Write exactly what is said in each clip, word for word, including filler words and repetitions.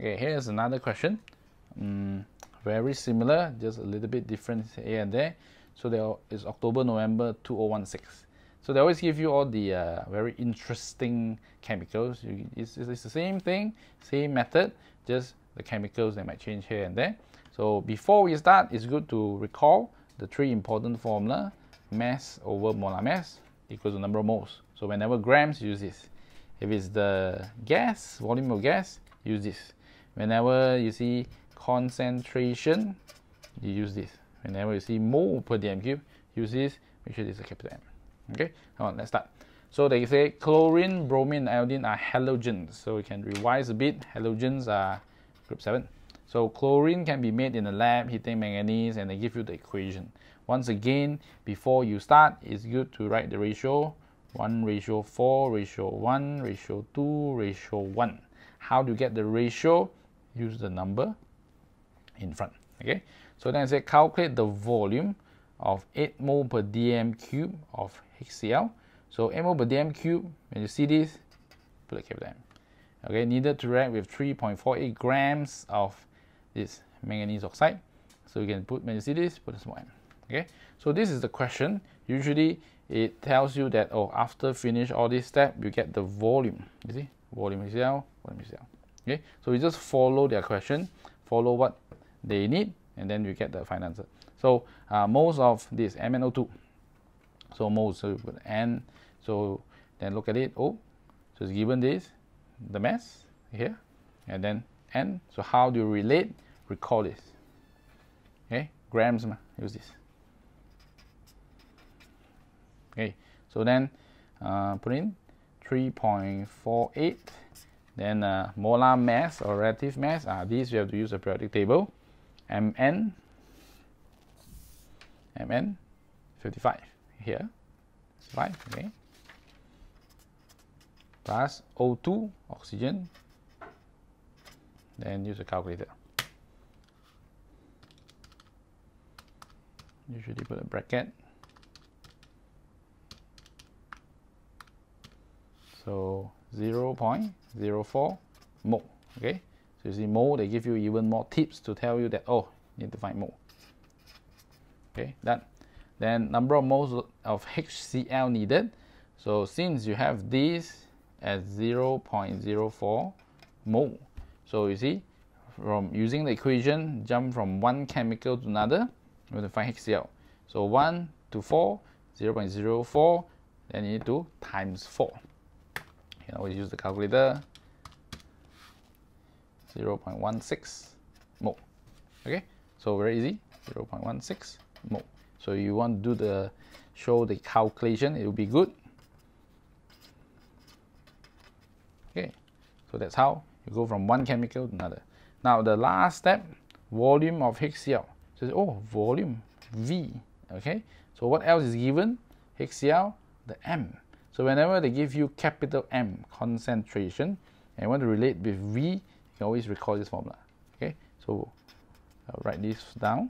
Okay, here's another question. Um, very similar, just a little bit different here and there. So there is October, November two thousand sixteen. So they always give you all the uh, very interesting chemicals. You, it's, it's the same thing, same method, just the chemicals that might change here and there. So before we start, it's good to recall the three important formula: mass over molar mass equals the number of moles. So whenever grams, use this. If it's the gas, volume of gas, use this. Whenever you see concentration, you use this. Whenever you see mole per dm cube, use this. Make sure this is a capital M. Okay, come on, let's start. So they say chlorine, bromine, iodine are halogens. So we can revise a bit. Halogens are group seven. So chlorine can be made in the lab, heating manganese, and they give you the equation. Once again, before you start, it's good to write the ratio. one ratio four, ratio one, ratio two, ratio one. How do you get the ratio? Use the number in front. Okay, so then I say calculate the volume of eight mole per dm cube of H C l. So eight mole per dm cube, when you see this, put a capital M. Okay, needed to react with three point four eight grams of this manganese oxide. So you can put, when you see this, put a small m. Okay, so this is the question. Usually it tells you that, oh, after finish all this step, you get the volume. You see, volume H C l, volume H C l. Okay, so you just follow their question, follow what they need, and then you get the final answer. So uh, moles of this M n O two. So moles, so you put N. So then look at it. O. So it's given this, the mass here, and then N. So how do you relate? Recall this. Okay, grams. Use this. Okay, so then uh, put in three point four eight. Then uh, molar mass or relative mass. Uh, these you have to use a periodic table. Mn. Mn fifty-five here, fifty-five, okay, plus O two, oxygen, then use a calculator. Usually put a bracket. So zero point zero four mole, okay, so you see mole, they give you even more tips to tell you that, oh, you need to find mole. Okay, done. Then number of moles of H C l needed. So since you have this at zero point zero four mole, so you see, from using the equation, jump from one chemical to another, you have to find H C l. So one to four, zero point zero four, then you need to times four. You can always use the calculator. zero point one six mole. Okay, so very easy. zero point one six mole. So you want to do the show the calculation, it will be good. Okay, so that's how you go from one chemical to another. Now the last step, volume of H C l. So oh, volume V. Okay, so what else is given? H C l, the M. So whenever they give you capital M, concentration, and you want to relate with V, you can always recall this formula. Okay, so I'll write this down.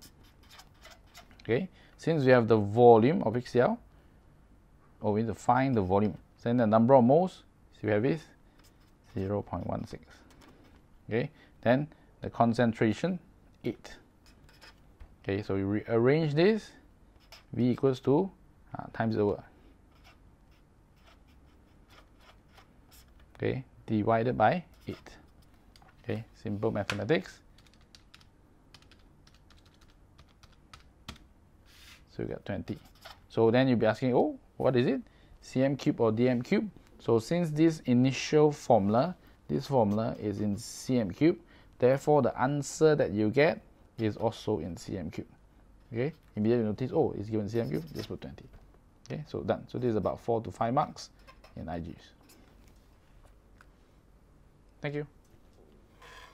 Okay, since we have the volume of H C l, oh, we need to find the volume. Then the number of moles, so we have this zero point one six. Okay, then the concentration eight. Okay, so we rearrange this. V equals to uh, times over. Okay, divided by eight. Okay, simple mathematics. So you got twenty. So then you'll be asking, oh, what is it? C m cube or D m cube? So since this initial formula, this formula is in C m cube, therefore the answer that you get is also in C m cube. Okay, immediately notice, oh, it's given C m cube, just put twenty. Okay, so done. So this is about four to five marks in I G C S E. Thank you.